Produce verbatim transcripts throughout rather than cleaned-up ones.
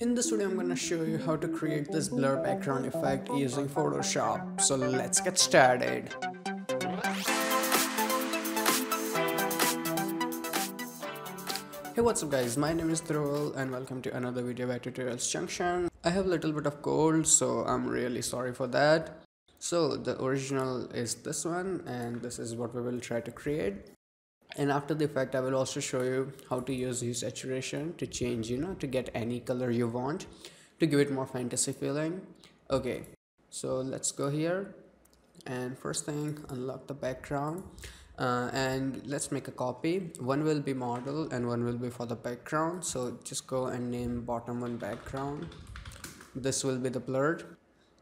In this video, I'm gonna show you how to create this blur background effect using Photoshop. So let's get started. Hey, what's up guys, my name is Tutorials and welcome to another video by Tutorials Junction. I have a little bit of cold, so I'm really sorry for that. So the original is this one and this is what we will try to create. And after the effect, I will also show you how to use hue saturation to change, you know, to get any color you want, to give it more fantasy feeling. Okay, so let's go here. And first thing, unlock the background. Uh, and let's make a copy. One will be model and one will be for the background. So just go and name bottom one background. This will be the blurred.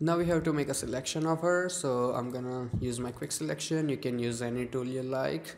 Now we have to make a selection of her. So I'm gonna use my quick selection. You can use any tool you like.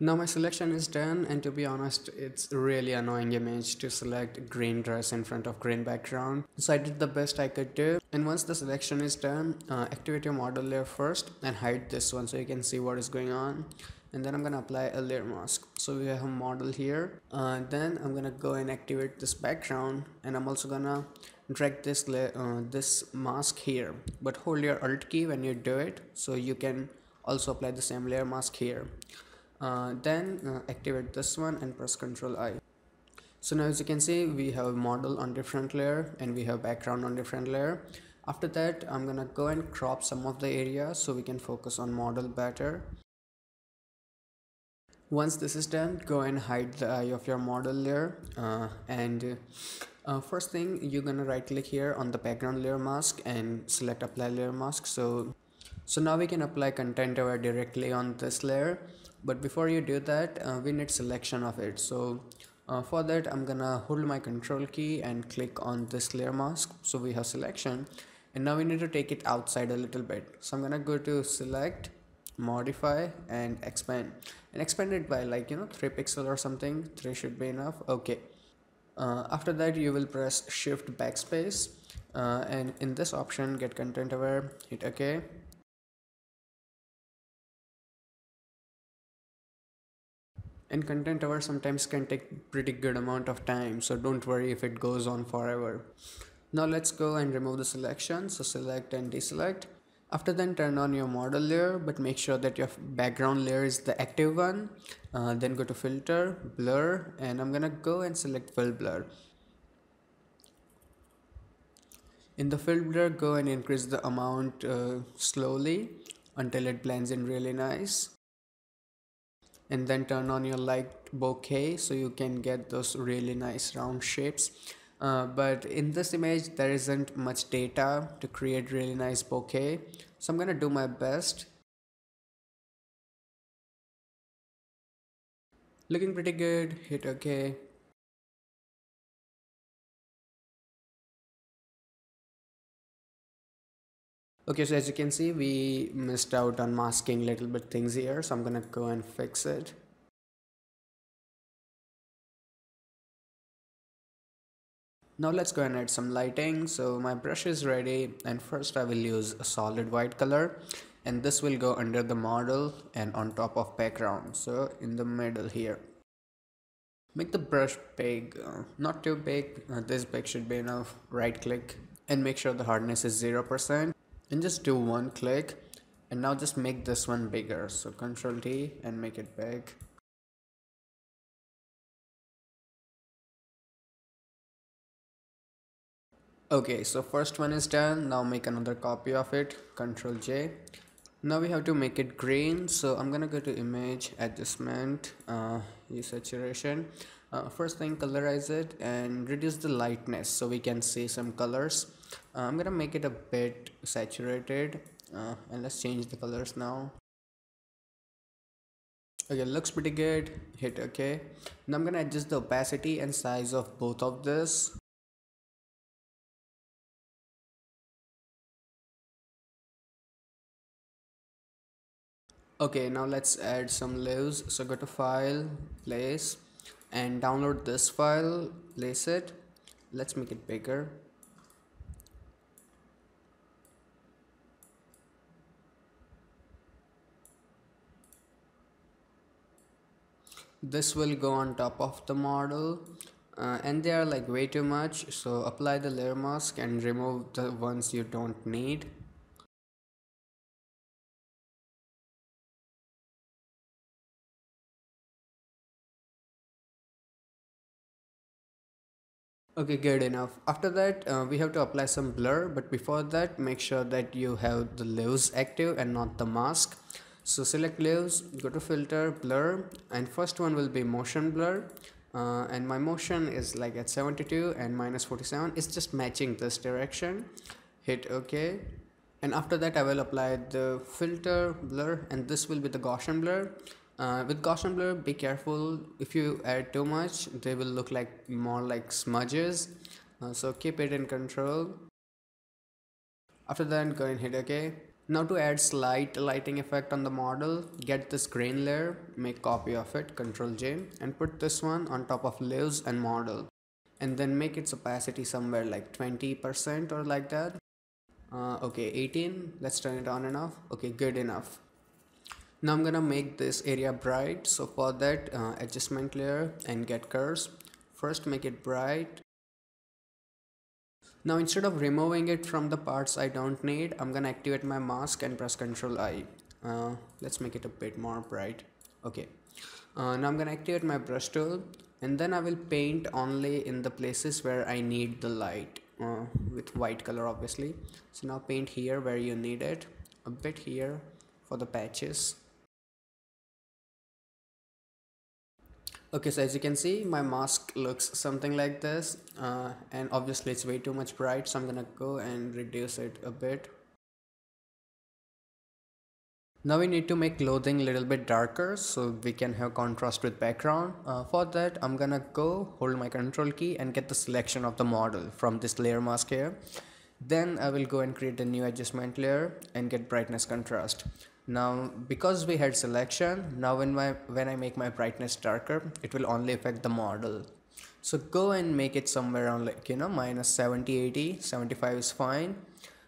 Now my selection is done, and to be honest, it's a really annoying image to select green dress in front of green background. So I did the best I could do. And once the selection is done, uh, activate your model layer first and hide this one so you can see what is going on. And then I'm gonna apply a layer mask. So we have a model here. Uh, then I'm gonna go and activate this background, and I'm also gonna drag this layer, uh, this mask here. But hold your Alt key when you do it, so you can also apply the same layer mask here. Uh, then uh, activate this one and press Control I. So now as you can see, we have model on different layer and we have background on different layer. After that, I'm gonna go and crop some of the area so we can focus on model better. Once this is done, go and hide the eye of your model layer. Uh, and uh, first thing, you're gonna right click here on the background layer mask and select apply layer mask. So So now we can apply content aware directly on this layer, but before you do that, uh, we need selection of it. So uh, for that, I'm gonna hold my control key and click on this layer mask. So we have selection, and now we need to take it outside a little bit. So I'm gonna go to select, modify, and expand, and expand it by like, you know, three pixel or something. Three should be enough. Okay. Uh, after that, you will press shift backspace, uh, and in this option, get content aware, hit okay. And content aware sometimes can take pretty good amount of time, so don't worry if it goes on forever. Now let's go and remove the selection. So select and deselect. After then, turn on your model layer, but make sure that your background layer is the active one. Uh, then go to filter, blur, and I'm gonna go and select field blur. In the field blur, go and increase the amount uh, slowly until it blends in really nice. And then turn on your light bokeh so you can get those really nice round shapes. Uh, but in this image, there isn't much data to create really nice bokeh. So I'm gonna do my best. Looking pretty good, hit okay. Okay, so as you can see, we missed out on masking little bit things here, so I'm gonna go and fix it. Now let's go and add some lighting. So my brush is ready, and first I will use a solid white color, and this will go under the model and on top of background, so in the middle here. Make the brush big, uh, not too big, uh, this big should be enough. Right click and make sure the hardness is zero percent. And just do one click, and now just make this one bigger. So Control T and make it big. Okay, so first one is done. Now make another copy of it. Control J. Now we have to make it green. So I'm gonna go to image, adjustment, uh, hue saturation. Uh, first thing, colorize it and reduce the lightness so we can see some colors. Uh, I'm gonna make it a bit saturated, uh, and let's change the colors now. Okay, looks pretty good, hit okay. Now I'm gonna adjust the opacity and size of both of this. Okay, now let's add some layers. So go to file, place, and download this file, place it. Let's make it bigger. this will go on top of the model, uh, and they are like way too much, so apply the layer mask and remove the ones you don't need. Okay, good enough. After that, uh, we have to apply some blur, but before that, make sure that you have the leaves active and not the mask. So select leaves, go to filter, blur, and first one will be motion blur, uh, and my motion is like at seventy-two and minus forty-seven. It's just matching this direction. Hit OK, and after that I will apply the filter, blur, and this will be the Gaussian blur. Uh, with Gaussian blur, be careful, if you add too much they will look like more like smudges, uh, so keep it in control. After that, go and hit OK. Now to add slight lighting effect on the model, get this grain layer, make copy of it, control J, and put this one on top of leaves and model, and then make its opacity somewhere like twenty percent or like that. Uh, okay, eighteen, let's turn it on and off. Okay, good enough. Now I'm gonna make this area bright, so for that, uh, adjustment layer and get curves. First make it bright. Now instead of removing it from the parts I don't need, I'm gonna activate my mask and press control I. Uh, let's make it a bit more bright. Okay, uh, now I'm gonna activate my brush tool, and then I will paint only in the places where I need the light, uh, with white color obviously. So now paint here where you need it, a bit here for the patches. Okay, so as you can see, my mask looks something like this, uh, and obviously it's way too much bright, so I'm gonna go and reduce it a bit. Now we need to make clothing a little bit darker so we can have contrast with background. Uh, for that, I'm gonna go hold my control key and get the selection of the model from this layer mask here. Then I will go and create a new adjustment layer and get brightness contrast. Now because we had selection, now when my when I make my brightness darker, it will only affect the model, so go and make it somewhere around like, you know, minus seventy, eighty, seventy-five is fine.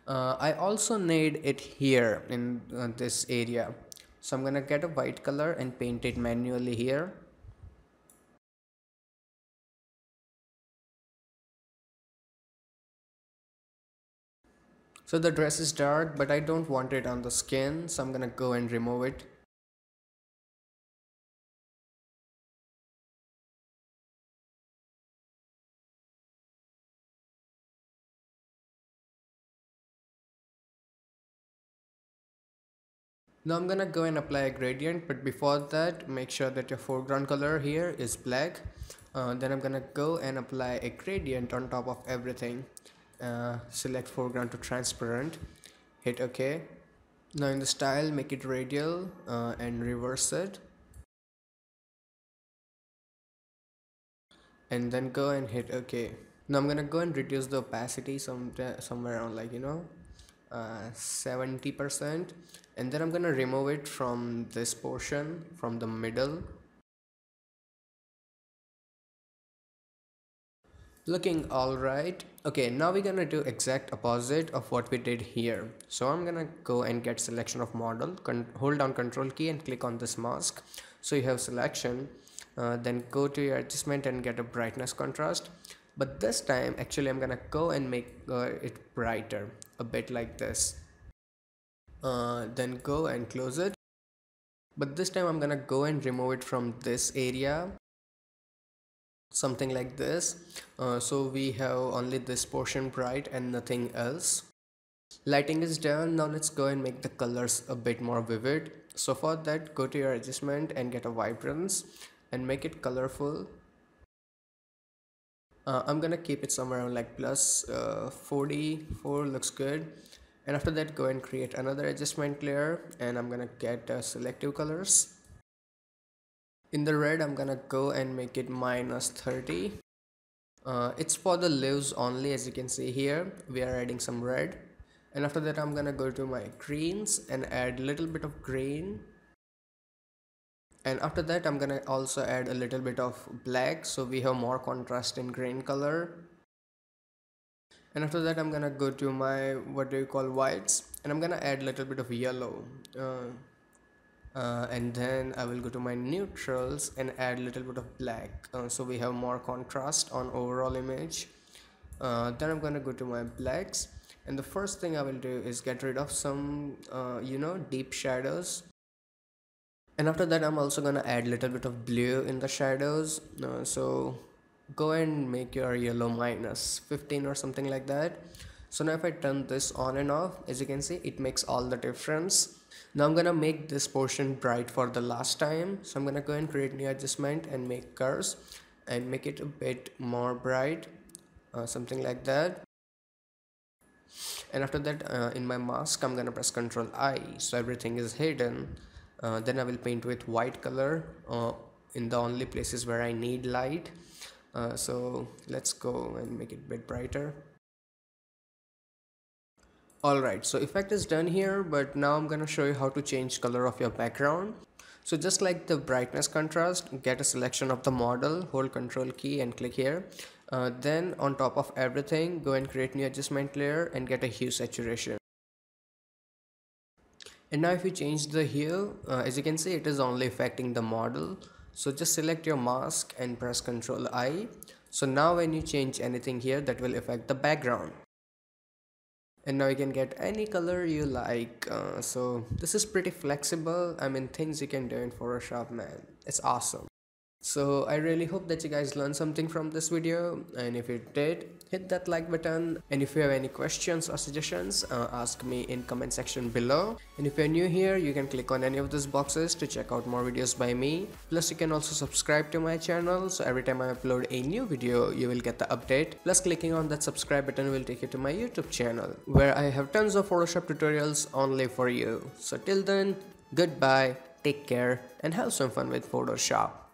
uh, I also need it here in uh, this area, so I'm gonna get a white color and paint it manually here. So the dress is dark, but I don't want it on the skin, so I'm gonna go and remove it. Now I'm gonna go and apply a gradient, but before that, make sure that your foreground color here is black. Uh, then I'm gonna go and apply a gradient on top of everything. Uh, select foreground to transparent, hit OK. Now in the style, make it radial, uh, and reverse it, and then go and hit OK. Now I'm gonna go and reduce the opacity some somewhere around like, you know, uh, seventy percent, and then I'm gonna remove it from this portion, from the middle. Looking alright. Okay, now we're gonna do exact opposite of what we did here. So I'm gonna go and get selection of model, Con hold down control key and click on this mask, so you have selection. Uh, then go to your adjustment and get a brightness contrast, but this time actually I'm gonna go and make uh, it brighter, a bit like this. Uh, then go and close it, but this time I'm gonna go and remove it from this area, something like this. Uh, so we have only this portion bright and nothing else. Lighting is done. Now let's go and make the colors a bit more vivid. So for that, go to your adjustment and get a vibrance and make it colorful. uh, I'm gonna keep it somewhere around like plus uh, forty-four, looks good. And after that, go and create another adjustment layer, and I'm gonna get uh, selective colors. In the red, I'm gonna go and make it minus thirty. Uh, it's for the leaves only, as you can see here. We are adding some red. And after that, I'm gonna go to my greens and add a little bit of green. And after that, I'm gonna also add a little bit of black, so we have more contrast in green color. And after that, I'm gonna go to my, what do you call, whites, and I'm gonna add a little bit of yellow. Uh, uh, and then I will go to my neutrals and add a little bit of black, uh, so we have more contrast on overall image. Uh, then I'm gonna go to my blacks, and the first thing I will do is get rid of some uh, you know deep shadows. And after that, I'm also gonna add a little bit of blue in the shadows. Uh, so go and make your yellow minus fifteen or something like that. So now if I turn this on and off, as you can see, it makes all the difference. Now I'm gonna make this portion bright for the last time. So I'm gonna go and create new adjustment and make curves and make it a bit more bright, uh, something like that. And after that, uh, in my mask, I'm gonna press control I, so everything is hidden. Uh, then I will paint with white color uh, in the only places where I need light. Uh, so let's go and make it a bit brighter. Alright, so effect is done here, but now I'm gonna show you how to change color of your background. So just like the brightness contrast, get a selection of the model, hold control key and click here. Uh, then on top of everything, go and create new adjustment layer and get a hue saturation. And now if you change the hue, uh, as you can see, it is only affecting the model. So just select your mask and press control I. So now when you change anything here, that will affect the background. And now you can get any color you like. Uh, so this is pretty flexible. I mean, things you can do in Photoshop, man. It's awesome. So I really hope that you guys learned something from this video, and if you did, hit that like button. And if you have any questions or suggestions, uh, ask me in comment section below. And if you're new here, you can click on any of these boxes to check out more videos by me. Plus you can also subscribe to my channel, so every time I upload a new video, you will get the update. Plus clicking on that subscribe button will take you to my YouTube channel, where I have tons of Photoshop tutorials only for you. So till then, goodbye, take care, and have some fun with Photoshop.